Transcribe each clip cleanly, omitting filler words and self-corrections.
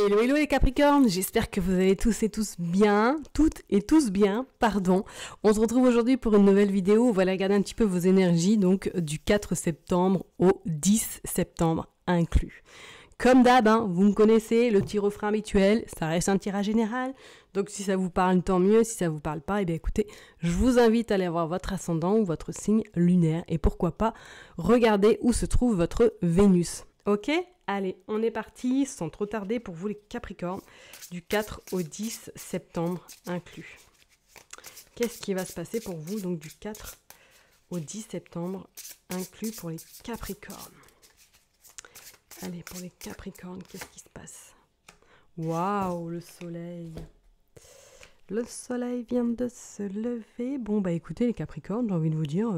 Hello, hello les Capricornes, j'espère que vous allez tous et tous bien, toutes et tous bien, pardon. On se retrouve aujourd'hui pour une nouvelle vidéo, on va regarder un petit peu vos énergies, donc du 4 septembre au 10 septembre inclus. Comme d'hab, hein, vous me connaissez, le petit refrain habituel, ça reste un tirage général, donc si ça vous parle, tant mieux, si ça vous parle pas, eh bien écoutez, je vous invite à aller voir votre ascendant ou votre signe lunaire, et pourquoi pas regarder où se trouve votre Vénus, ok ? Allez, on est parti, sans trop tarder, pour vous les Capricornes, du 4 au 10 septembre inclus. Qu'est-ce qui va se passer pour vous, donc du 4 au 10 septembre inclus pour les Capricornes? Allez, pour les Capricornes, qu'est-ce qui se passe? Waouh, le soleil! Le soleil vient de se lever. Bon, bah écoutez, les Capricornes, j'ai envie de vous dire...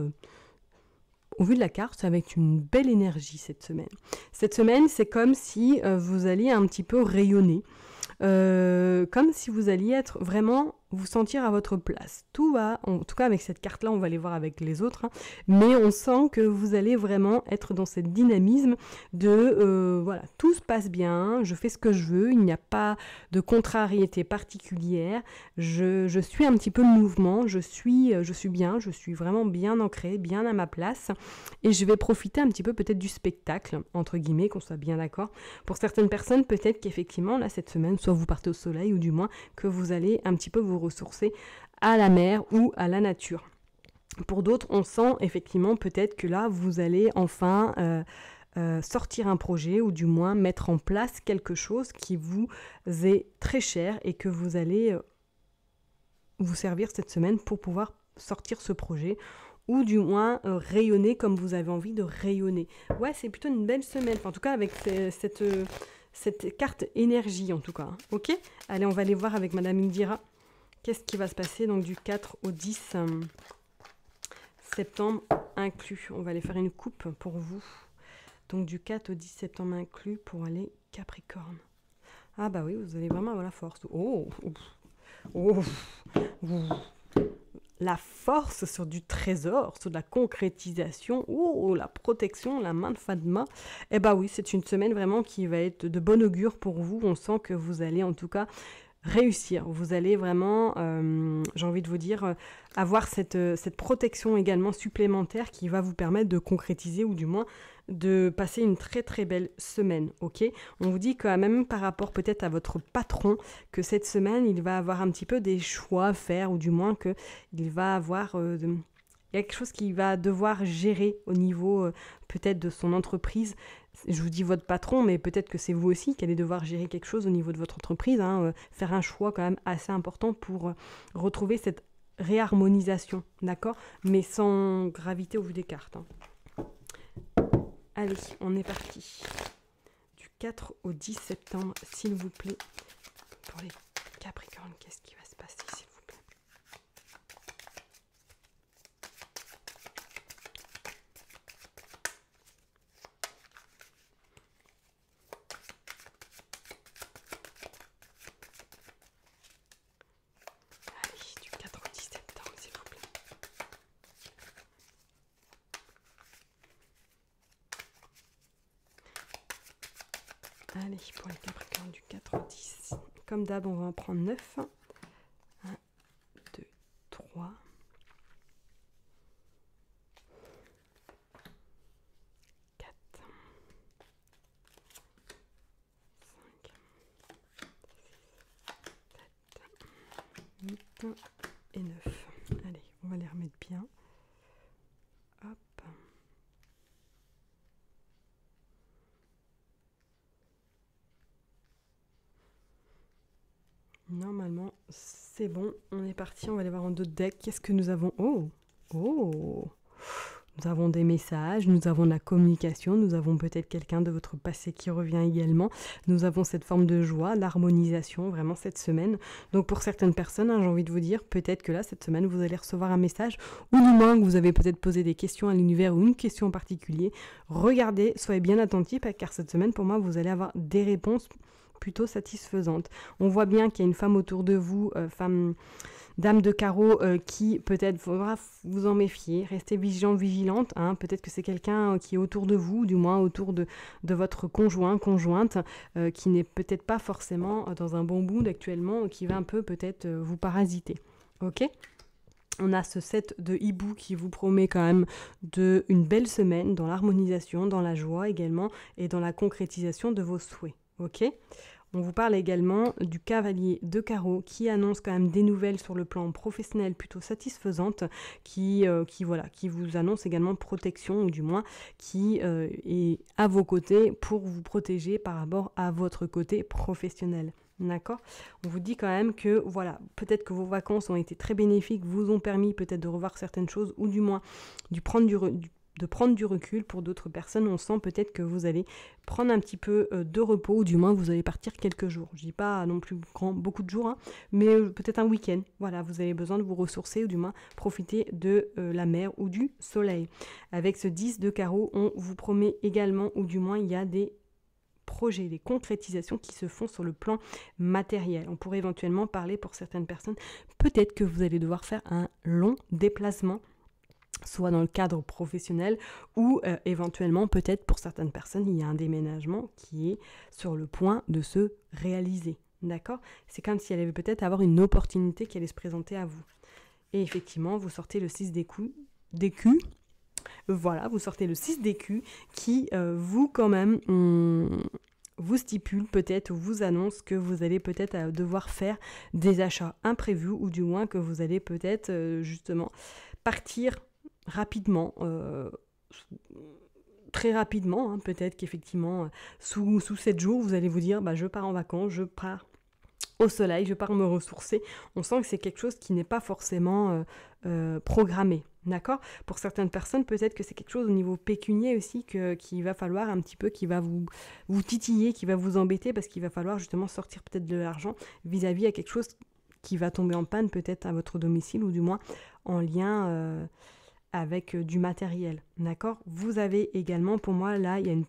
Au vu de la carte, avec une belle énergie cette semaine. Cette semaine, c'est comme si vous alliez un petit peu rayonner. Comme si vous alliez être vraiment, vous sentir à votre place. Tout va, en tout cas avec cette carte-là, on va les voir avec les autres. Hein, mais on sent que vous allez vraiment être dans cette dynamisme de, voilà, tout se passe bien, je fais ce que je veux, il n'y a pas de contrariété particulière. Je suis un petit peu le mouvement, je suis bien, je suis vraiment bien ancrée, bien à ma place. Et je vais profiter un petit peu peut-être du spectacle, entre guillemets, qu'on soit bien d'accord. Pour certaines personnes, peut-être qu'effectivement, là, cette semaine, soit vous partez au soleil ou du moins que vous allez un petit peu vous ressourcer à la mer ou à la nature. Pour d'autres, on sent effectivement peut-être que là, vous allez enfin sortir un projet ou du moins mettre en place quelque chose qui vous est très cher et que vous allez vous servir cette semaine pour pouvoir sortir ce projet ou du moins rayonner comme vous avez envie de rayonner. Ouais, c'est plutôt une belle semaine. Enfin, en tout cas, avec cette carte énergie, en tout cas. Ok? Allez, on va aller voir avec Madame Indira. Qu'est-ce qui va se passer donc du 4 au 10 septembre inclus? On va aller faire une coupe pour vous. Donc du 4 au 10 septembre inclus pour aller Capricorne. Ah bah oui, vous allez vraiment avoir la force. Oh, oh, oh. La force sur du trésor, sur de la concrétisation, oh, la protection, la main de Fadma. Eh ben oui, c'est une semaine vraiment qui va être de bon augure pour vous. On sent que vous allez en tout cas réussir. Vous allez vraiment, j'ai envie de vous dire, avoir cette protection également supplémentaire qui va vous permettre de concrétiser ou du moins de passer une très très belle semaine. Ok, on vous dit quand même par rapport peut-être à votre patron que cette semaine il va avoir un petit peu des choix à faire ou du moins que il va avoir il y a quelque chose qu'il va devoir gérer au niveau peut-être de son entreprise. Je vous dis votre patron, mais peut-être que c'est vous aussi qui allez devoir gérer quelque chose au niveau de votre entreprise, hein, faire un choix quand même assez important pour retrouver cette réharmonisation, d'accord? Mais sans gravité au vu des cartes. Hein. Allez, on est parti. Du 4 au 10 septembre, s'il vous plaît, pour les Capricornes, qu'est-ce qui va se passer, s'il vous plaît? Allez, pour les Capricornes du 4 au 10. Comme d'hab, on va en prendre 9. 1, 2, 3. Normalement, c'est bon. On est parti. On va aller voir en deux decks. Qu'est-ce que nous avons? Oh, oh. Nous avons des messages. Nous avons de la communication. Nous avons peut-être quelqu'un de votre passé qui revient également. Nous avons cette forme de joie, d'harmonisation, vraiment cette semaine. Donc pour certaines personnes, hein, j'ai envie de vous dire, peut-être que là, cette semaine, vous allez recevoir un message ou du moins que vous avez peut-être posé des questions à l'univers ou une question en particulier. Regardez, soyez bien attentifs car cette semaine, pour moi, vous allez avoir des réponses plutôt satisfaisante. On voit bien qu'il y a une femme autour de vous, femme dame de carreau, qui peut-être faudra vous en méfier, restez vigilant, vigilante, hein, peut-être que c'est quelqu'un qui est autour de vous, du moins autour de votre conjoint, conjointe, qui n'est peut-être pas forcément dans un bon mood actuellement, qui va un peu peut-être vous parasiter, ok ? On a ce 7 de hibou qui vous promet quand même une belle semaine dans l'harmonisation, dans la joie également et dans la concrétisation de vos souhaits. Ok ? On vous parle également du cavalier de carreau qui annonce quand même des nouvelles sur le plan professionnel plutôt satisfaisantes, qui vous annonce également protection, ou du moins qui est à vos côtés pour vous protéger par rapport à votre côté professionnel. D'accord? On vous dit quand même que, voilà, peut-être que vos vacances ont été très bénéfiques, vous ont permis peut-être de revoir certaines choses, ou du moins de prendre du recul. Pour d'autres personnes, on sent peut-être que vous allez prendre un petit peu de repos, ou du moins vous allez partir quelques jours. Je ne dis pas non plus beaucoup de jours, hein, mais peut-être un week-end. Voilà, vous avez besoin de vous ressourcer, ou du moins profiter de la mer ou du soleil. Avec ce 10 de carreau, on vous promet également, ou du moins il y a des projets, des concrétisations qui se font sur le plan matériel. On pourrait éventuellement parler pour certaines personnes, peut-être que vous allez devoir faire un long déplacement, soit dans le cadre professionnel ou éventuellement peut-être pour certaines personnes, il y a un déménagement qui est sur le point de se réaliser. D'accord? C'est comme si elle allait peut-être avoir une opportunité qui allait se présenter à vous. Et effectivement, vous sortez le 6 d'écus. Voilà, vous sortez le 6 d'écus qui vous quand même vous stipule peut-être, ou vous annonce que vous allez peut-être devoir faire des achats imprévus, ou du moins que vous allez peut-être justement partir rapidement, très rapidement, hein, peut-être qu'effectivement sous 7 jours vous allez vous dire bah, je pars en vacances, je pars au soleil, je pars me ressourcer. On sent que c'est quelque chose qui n'est pas forcément programmé. D'accord? Pour certaines personnes, peut-être que c'est quelque chose au niveau pécunier aussi qu'il va falloir un petit peu, qui va vous titiller, qui va vous embêter, parce qu'il va falloir justement sortir peut-être de l'argent vis-à-vis à quelque chose qui va tomber en panne peut-être à votre domicile, ou du moins en lien avec du matériel. D'accord? Vous avez également, pour moi, là, il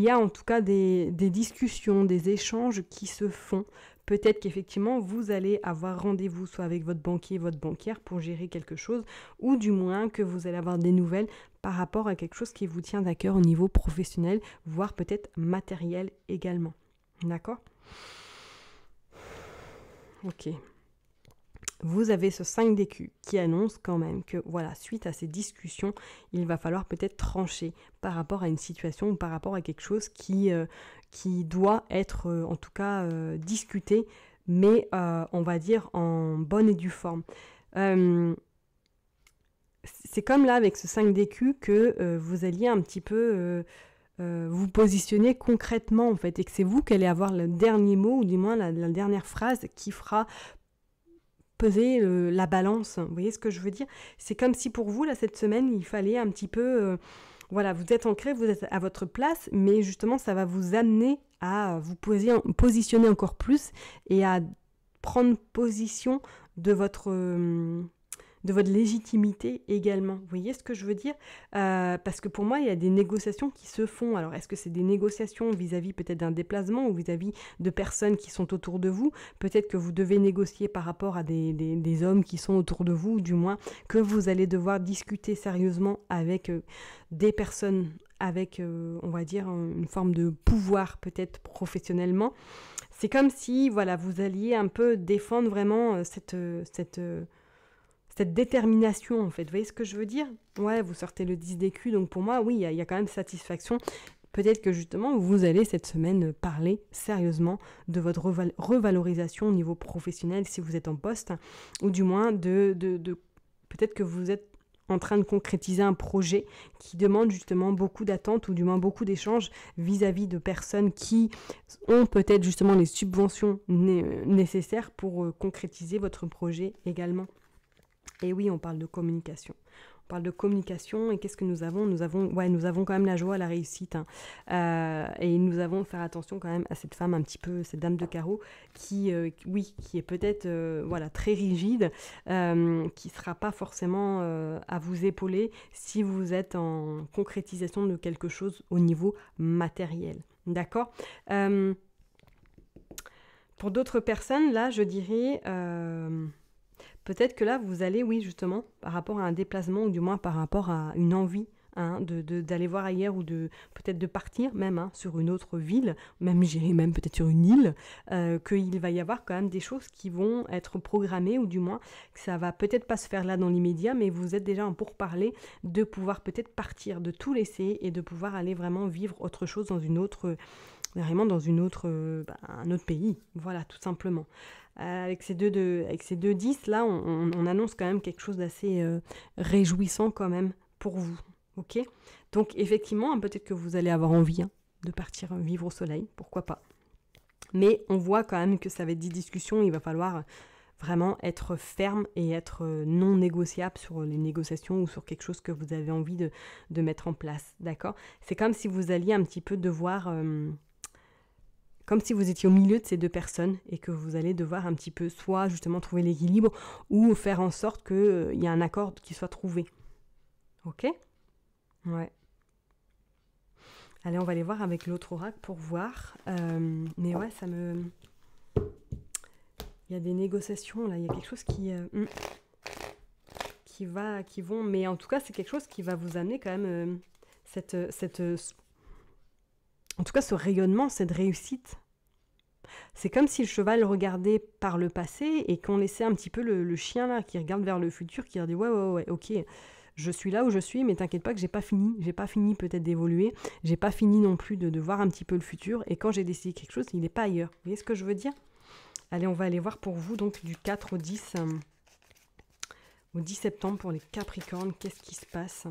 y a en tout cas des discussions, des échanges qui se font. Peut-être qu'effectivement, vous allez avoir rendez-vous soit avec votre banquier, votre banquière pour gérer quelque chose, ou du moins que vous allez avoir des nouvelles par rapport à quelque chose qui vous tient à cœur au niveau professionnel, voire peut-être matériel également. D'accord? Ok. Vous avez ce 5 d'écus qui annonce quand même que, voilà, suite à ces discussions, il va falloir peut-être trancher par rapport à une situation ou par rapport à quelque chose qui doit être, en tout cas, discuté, mais on va dire en bonne et due forme. C'est comme là, avec ce 5 d'écus, que vous alliez un petit peu... vous positionner concrètement, en fait, et que c'est vous qui allez avoir le dernier mot, ou du moins la dernière phrase qui fera peser la balance. Vous voyez ce que je veux dire? C'est comme si pour vous, là, cette semaine, il fallait un petit peu... voilà, vous êtes ancré, vous êtes à votre place, mais justement, ça va vous amener à vous positionner encore plus et à prendre position de votre... de votre légitimité également. Vous voyez ce que je veux dire? Parce que pour moi, il y a des négociations qui se font. Alors, est-ce que c'est des négociations vis-à-vis peut-être d'un déplacement, ou vis-à-vis de personnes qui sont autour de vous? Peut-être que vous devez négocier par rapport à des hommes qui sont autour de vous, ou du moins que vous allez devoir discuter sérieusement avec des personnes avec, on va dire, une forme de pouvoir peut-être professionnellement. C'est comme si, voilà, vous alliez un peu défendre vraiment cette détermination, en fait. Vous voyez ce que je veux dire? Ouais, vous sortez le 10 d'écus, donc pour moi, oui, il y a quand même satisfaction. Peut-être que justement, vous allez cette semaine parler sérieusement de votre revalorisation au niveau professionnel, si vous êtes en poste, ou du moins peut-être que vous êtes en train de concrétiser un projet qui demande justement beaucoup d'attentes, ou du moins beaucoup d'échanges vis-à-vis de personnes qui ont peut-être justement les subventions nécessaires pour concrétiser votre projet également. Et oui, on parle de communication, On parle de communication et qu'est-ce que nous avons? Nous avons quand même la joie, la réussite. Hein. Et nous avons faire attention quand même à cette femme un petit peu, cette dame de carreau qui est peut-être voilà, très rigide, qui ne sera pas forcément à vous épauler si vous êtes en concrétisation de quelque chose au niveau matériel. D'accord? Pour d'autres personnes, là, je dirais, peut-être que là, vous allez, oui, justement, par rapport à un déplacement, ou du moins par rapport à une envie hein, d'aller voir ailleurs, ou peut-être de partir même hein, sur une autre ville, même j'irai même peut-être sur une île, qu'il va y avoir quand même des choses qui vont être programmées, ou du moins que ça va peut-être pas se faire là dans l'immédiat, mais vous êtes déjà en pourparlers de pouvoir peut-être partir, de tout laisser et de pouvoir aller vraiment vivre autre chose dans une autre... vraiment dans une autre, un autre pays, voilà, tout simplement. Avec ces deux 10, là, on annonce quand même quelque chose d'assez réjouissant quand même pour vous, ok? Donc, effectivement, hein, peut-être que vous allez avoir envie hein, de partir vivre au soleil, pourquoi pas. Mais on voit quand même que ça va être des discussions, il va falloir vraiment être ferme et être non négociable sur les négociations ou sur quelque chose que vous avez envie de mettre en place, d'accord? C'est comme si vous alliez un petit peu devoir... comme si vous étiez au milieu de ces deux personnes et que vous allez devoir un petit peu soit justement trouver l'équilibre ou faire en sorte qu'il y a un accord qui soit trouvé. Ok? Ouais. Allez, on va aller voir avec l'autre oracle pour voir. Mais ouais, ça me... Il y a des négociations là, il y a quelque chose qui vont... Mais en tout cas, c'est quelque chose qui va vous amener quand même en tout cas, ce rayonnement, cette réussite, c'est comme si le cheval regardait par le passé et qu'on laissait un petit peu le chien là qui regarde vers le futur, qui dit « ouais, ok, je suis là où je suis, mais t'inquiète pas que j'ai pas fini peut-être d'évoluer, j'ai pas fini non plus de voir un petit peu le futur, et quand j'ai décidé quelque chose, il n'est pas ailleurs. » Vous voyez ce que je veux dire? Allez, on va aller voir pour vous, donc du 4 au 10, au 10 septembre pour les Capricornes, qu'est-ce qui se passe?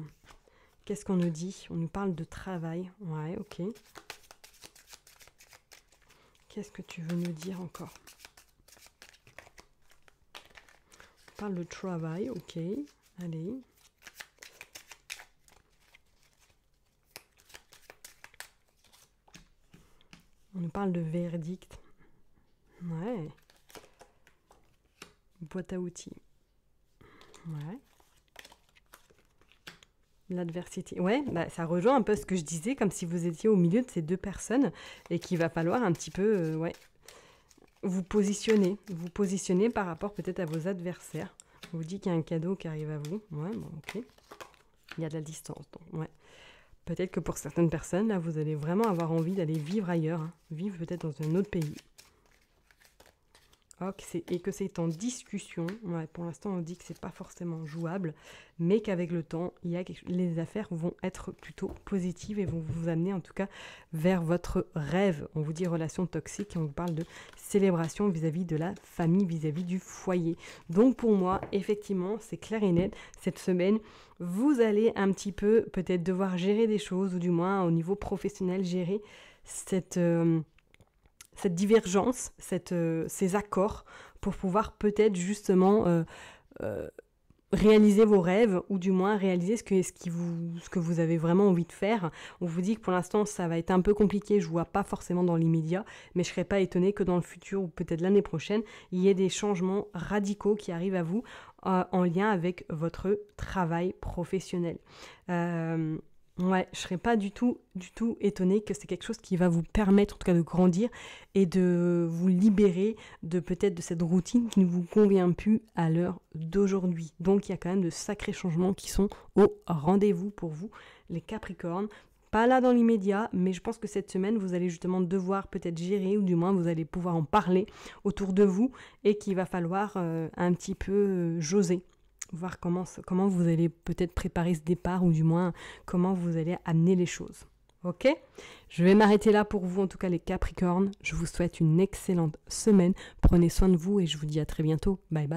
Qu'est-ce qu'on nous dit? On nous parle de travail. Ouais, ok. Qu'est-ce que tu veux nous dire encore? On parle de travail, ok. Allez. On nous parle de verdict. Ouais. Boîte à outils. Ouais. L'adversité. Ouais, bah, ça rejoint un peu ce que je disais, comme si vous étiez au milieu de ces deux personnes et qu'il va falloir un petit peu ouais, vous positionner par rapport peut-être à vos adversaires. On vous dit qu'il y a un cadeau qui arrive à vous. Ouais, bon, ok. Il y a de la distance. Donc, ouais. Peut-être que pour certaines personnes, là, vous allez vraiment avoir envie d'aller vivre ailleurs, hein, vivre peut-être dans un autre pays. Et que c'est en discussion. Ouais, pour l'instant, on dit que c'est pas forcément jouable, mais qu'avec le temps, les affaires vont être plutôt positives et vont vous amener en tout cas vers votre rêve. On vous dit relation toxique et on vous parle de célébration vis-à-vis de la famille, vis-à-vis du foyer. Donc pour moi, effectivement, c'est clair et net. Cette semaine, vous allez un petit peu peut-être devoir gérer des choses, ou du moins au niveau professionnel, gérer cette divergence, ces accords, pour pouvoir peut-être justement réaliser vos rêves, ou du moins réaliser ce que vous avez vraiment envie de faire. On vous dit que pour l'instant, ça va être un peu compliqué, je ne vois pas forcément dans l'immédiat, mais je ne serais pas étonnée que dans le futur, ou peut-être l'année prochaine, il y ait des changements radicaux qui arrivent à vous en lien avec votre travail professionnel. Ouais, je ne serais pas du tout étonnée que c'est quelque chose qui va vous permettre en tout cas de grandir et de vous libérer de peut-être de cette routine qui ne vous convient plus à l'heure d'aujourd'hui. Donc il y a quand même de sacrés changements qui sont au rendez-vous pour vous, les Capricornes. Pas là dans l'immédiat, mais je pense que cette semaine, vous allez justement devoir peut-être gérer, ou du moins vous allez pouvoir en parler autour de vous, et qu'il va falloir un petit peu jauger. Voir comment vous allez peut-être préparer ce départ, ou du moins comment vous allez amener les choses. Ok? Je vais m'arrêter là pour vous, en tout cas les Capricornes. Je vous souhaite une excellente semaine. Prenez soin de vous et je vous dis à très bientôt. Bye bye.